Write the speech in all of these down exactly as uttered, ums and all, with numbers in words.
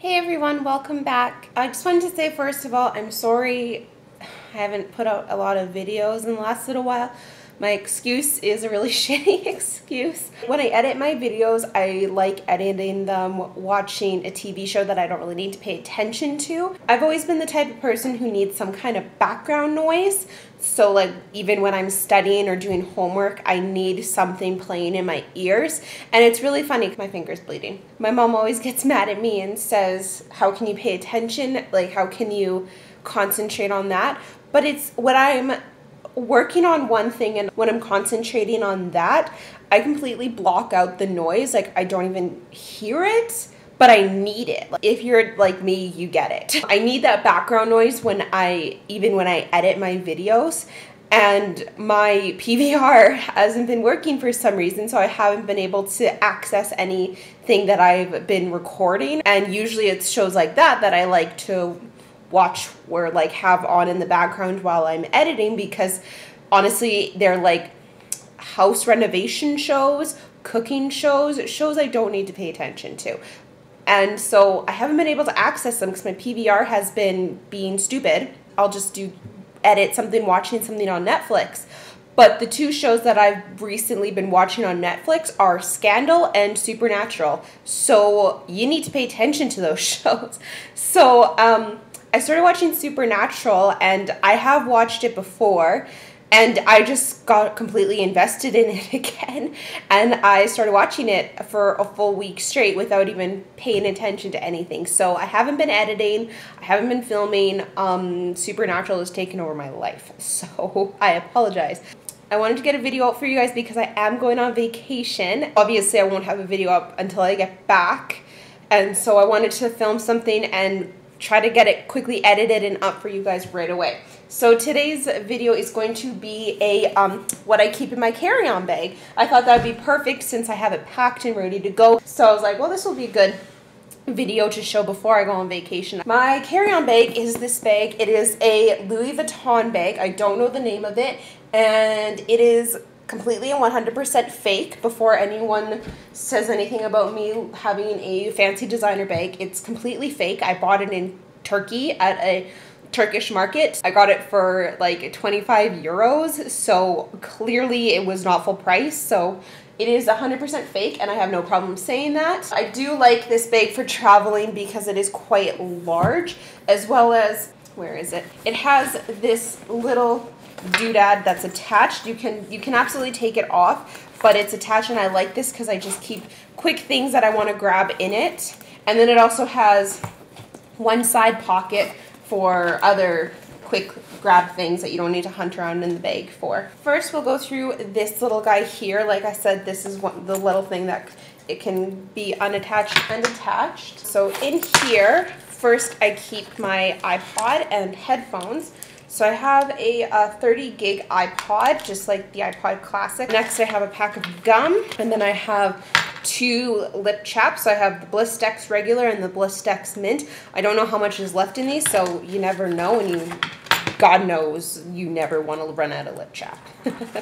Hey everyone, welcome back. I just wanted to say first of all, I'm sorry I haven't put out a lot of videos in the last little while. My excuse is a really shitty excuse. When I edit my videos, I like editing them watching a T V show that I don't really need to pay attention to. I've always been the type of person who needs some kind of background noise. So like even when I'm studying or doing homework, I need something playing in my ears. And it's really funny, my finger's bleeding. My mom always gets mad at me and says, how can you pay attention? Like how can you concentrate on that? But it's when I'm working on one thing and when I'm concentrating on that, I completely block out the noise. Like I don't even hear it, but I need it. If you're like me, you get it. I need that background noise when I, even when I edit my videos, and my P V R hasn't been working for some reason, so I haven't been able to access anything that I've been recording. And usually it's shows like that that I like to watch or like have on in the background while I'm editing, because honestly they're like house renovation shows, cooking shows, shows I don't need to pay attention to. And so I haven't been able to access them because my P V R has been being stupid. I'll just do edit something watching something on Netflix. But the two shows that I've recently been watching on Netflix are Scandal and Supernatural. So you need to pay attention to those shows. So um I started watching Supernatural, and I have watched it before, and I just got completely invested in it again, and I started watching it for a full week straight without even paying attention to anything. So I haven't been editing, I haven't been filming, um, Supernatural has taken over my life, so I apologize. I wanted to get a video up for you guys because I am going on vacation. Obviously I won't have a video up until I get back, and so I wanted to film something and try to get it quickly edited and up for you guys right away. So today's video is going to be a um, what I keep in my carry-on bag. I thought that would be perfect since I have it packed and ready to go. So I was like, well, this will be a good video to show before I go on vacation. My carry-on bag is this bag. It is a Louis Vuitton bag. I don't know the name of it, and it is completely and one hundred percent fake. Before anyone says anything about me having a fancy designer bag, it's completely fake. I bought it in Turkey at a Turkish market. I got it for like twenty-five euros, so clearly it was not full price, so it is one hundred percent fake, and I have no problem saying that. I do like this bag for traveling because it is quite large, as well as, where is it? It has this little doodad that's attached. You can you can absolutely take it off, but it's attached, and I like this because I just keep quick things that I want to grab in it. And then it also has one side pocket for other quick grab things that you don't need to hunt around in the bag for. First we'll go through this little guy here. Like I said, this is one, the little thing that it can be unattached and attached. So in here first I keep my iPod and headphones. So I have a uh, thirty gig iPod, just like the iPod Classic. Next I have a pack of gum, and then I have two lip chaps. So I have the Blistex regular and the Blistex mint. I don't know how much is left in these, so you never know, and you, God knows, you never want to run out of lip chap.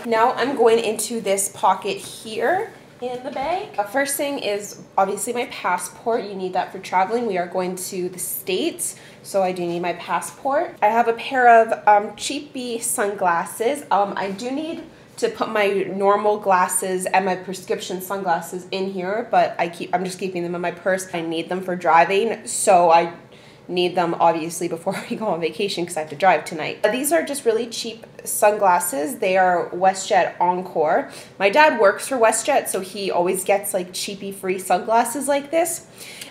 Now I'm going into this pocket here in the bag. Uh, first thing is obviously my passport. You need that for traveling. We are going to the States, so I do need my passport. I have a pair of um, cheapy sunglasses. Um, I do need to put my normal glasses and my prescription sunglasses in here, but I keep, I'm just keeping them in my purse. I need them for driving, so I need them obviously before we go on vacation because I have to drive tonight. These are just really cheap sunglasses. They are WestJet Encore. My dad works for WestJet, so he always gets like cheapy free sunglasses like this,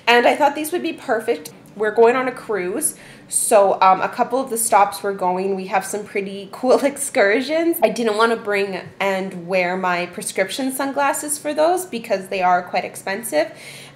and I thought these would be perfect. We're going on a cruise, so um, a couple of the stops we're going, we have some pretty cool excursions. I didn't want to bring and wear my prescription sunglasses for those because they are quite expensive,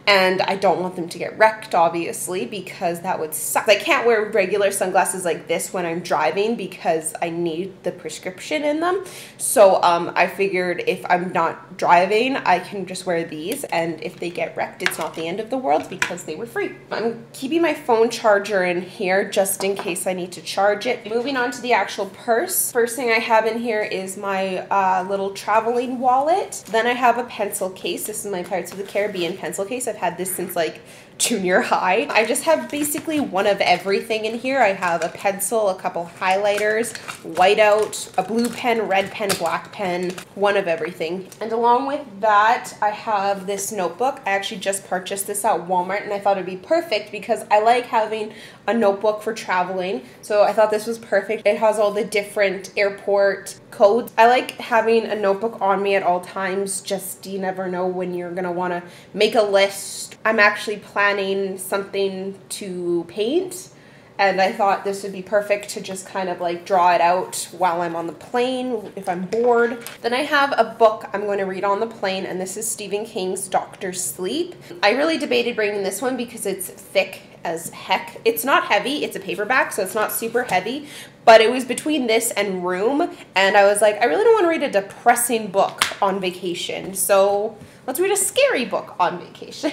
and I don't want them to get wrecked, obviously, because that would suck. I can't wear regular sunglasses like this when I'm driving because I need the prescription in them. So um, I figured if I'm not driving, I can just wear these, and if they get wrecked, it's not the end of the world because they were free. I'm keeping my phone charger in here there just in case I need to charge it. Moving on to the actual purse. First thing I have in here is my uh, little traveling wallet. Then I have a pencil case. This is my Pirates of the Caribbean pencil case. I've had this since like junior high. I just have basically one of everything in here. I have a pencil, a couple highlighters, whiteout, a blue pen, red pen, black pen, one of everything. And along with that, I have this notebook. I actually just purchased this at Walmart and I thought it'd be perfect because I like having a notebook for traveling. So I thought this was perfect. It has all the different airport codes. I like having a notebook on me at all times. Just you never know when you're gonna wanna make a list. I'm actually planning something to paint, and I thought this would be perfect to just kind of like draw it out while I'm on the plane if I'm bored. Then I have a book I'm going to read on the plane, and this is Stephen King's Doctor Sleep. I really debated bringing this one because it's thick as heck. It's not heavy, it's a paperback, so it's not super heavy, but it was between this and Room, and I was like, I really don't want to read a depressing book on vacation, so let's read a scary book on vacation.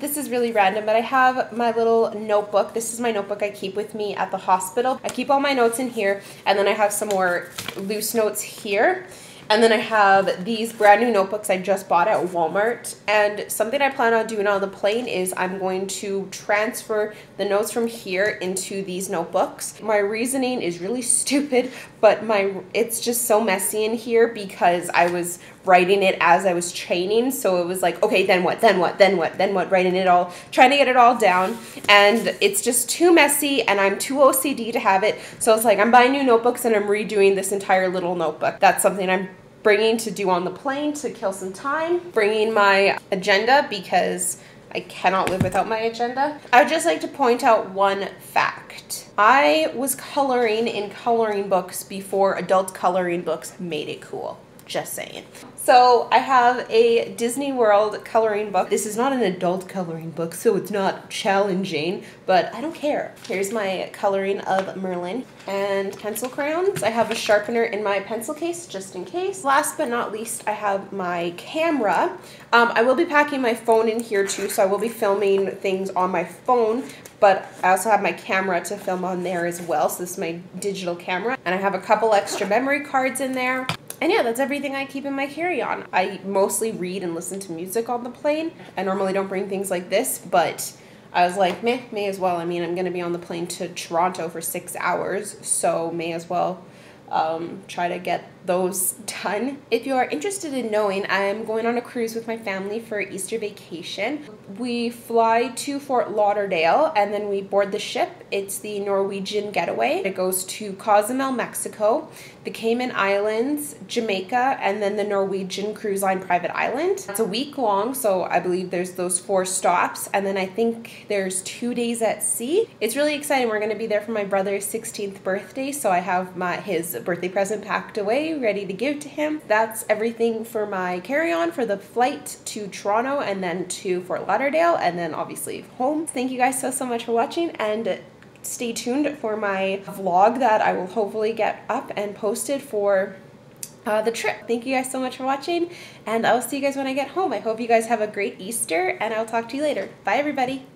This is really random, but I have my little notebook. This is my notebook I keep with me at the hospital. I keep all my notes in here, and then I have some more loose notes here. And then I have these brand new notebooks I just bought at Walmart. And something I plan on doing on the plane is I'm going to transfer the notes from here into these notebooks. My reasoning is really stupid, but my it's just so messy in here because I was writing it as I was training. So it was like, okay, then what, then what, then what, then what, writing it all, trying to get it all down. And it's just too messy and I'm too O C D to have it. So it's like, I'm buying new notebooks and I'm redoing this entire little notebook. That's something I'm bringing to do on the plane to kill some time. Bringing my agenda because I cannot live without my agenda. I would just like to point out one fact. I was coloring in coloring books before adult coloring books made it cool. Just saying. So I have a Disney World coloring book. This is not an adult coloring book, so it's not challenging, but I don't care. Here's my coloring of Merlin and pencil crayons. I have a sharpener in my pencil case, just in case. Last but not least, I have my camera. Um, I will be packing my phone in here too, so I will be filming things on my phone, but I also have my camera to film on there as well. So this is my digital camera. And I have a couple extra memory cards in there. And yeah, that's everything I keep in my carry-on. I mostly read and listen to music on the plane. I normally don't bring things like this, but I was like, meh, may as well. I mean, I'm gonna be on the plane to Toronto for six hours, so may as well um, try to get those done. If you are interested in knowing, I am going on a cruise with my family for Easter vacation. We fly to Fort Lauderdale and then we board the ship. It's the Norwegian Getaway. It goes to Cozumel, Mexico, the Cayman Islands, Jamaica, and then the Norwegian Cruise Line private island. It's a week long, so I believe there's those four stops, and then I think there's two days at sea. It's really exciting. We're going to be there for my brother's sixteenth birthday, so I have my his birthday present packed away, ready to give to him. That's everything for my carry-on for the flight to Toronto and then to Fort Lauderdale and then obviously home. Thank you guys so, so much for watching, and stay tuned for my vlog that I will hopefully get up and posted for uh, the trip. Thank you guys so much for watching, and I will see you guys when I get home. I hope you guys have a great Easter, and I'll talk to you later. Bye everybody.